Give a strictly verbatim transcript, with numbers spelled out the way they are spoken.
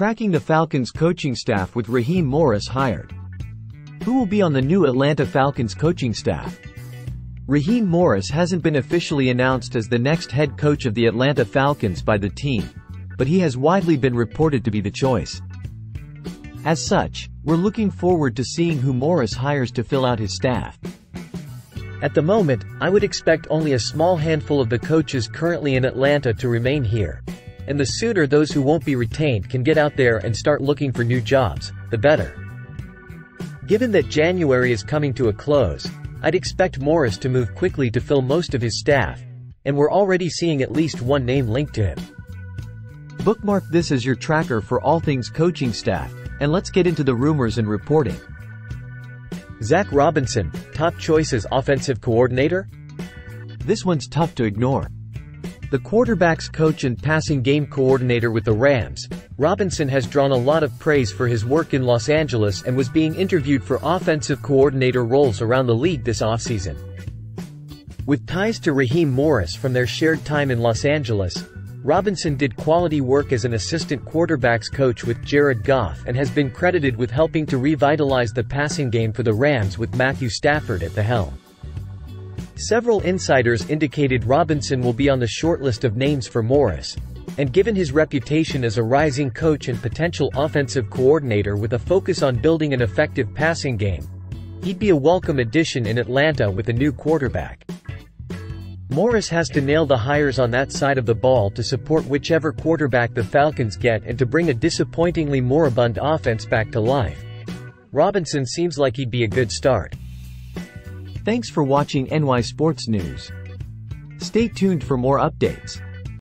Tracking the Falcons coaching staff with Raheem Morris hired. Who will be on the new Atlanta Falcons coaching staff? Raheem Morris hasn't been officially announced as the next head coach of the Atlanta Falcons by the team, but he has widely been reported to be the choice. As such, we're looking forward to seeing who Morris hires to fill out his staff. At the moment, I would expect only a small handful of the coaches currently in Atlanta to remain here. And the sooner those who won't be retained can get out there and start looking for new jobs, the better. Given that January is coming to a close, I'd expect Morris to move quickly to fill most of his staff, and we're already seeing at least one name linked to him. Bookmark this as your tracker for all things coaching staff, and let's get into the rumors and reporting. Zac Robinson, top choice as offensive coordinator? This one's tough to ignore. The quarterback's coach and passing game coordinator with the Rams, Robinson has drawn a lot of praise for his work in Los Angeles and was being interviewed for offensive coordinator roles around the league this offseason. With ties to Raheem Morris from their shared time in Los Angeles, Robinson did quality work as an assistant quarterback's coach with Jared Goff and has been credited with helping to revitalize the passing game for the Rams with Matthew Stafford at the helm. Several insiders indicated Robinson will be on the shortlist of names for Morris, and given his reputation as a rising coach and potential offensive coordinator with a focus on building an effective passing game, he'd be a welcome addition in Atlanta with a new quarterback. Morris has to nail the hires on that side of the ball to support whichever quarterback the Falcons get and to bring a disappointingly moribund offense back to life. Robinson seems like he'd be a good start. Thanks for watching N Y Sports News. Stay tuned for more updates.